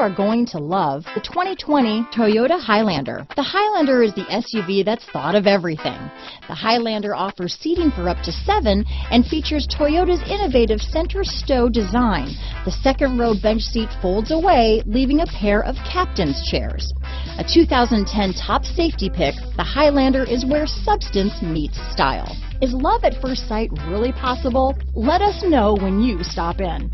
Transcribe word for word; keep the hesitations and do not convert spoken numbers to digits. are going to love the twenty twenty Toyota Highlander. The Highlander is the S U V that's thought of everything. The Highlander offers seating for up to seven and features Toyota's innovative center stow design. The second row bench seat folds away, leaving a pair of captain's chairs. A two thousand ten top safety pick, the Highlander is where substance meets style. Is love at first sight really possible? Let us know when you stop in.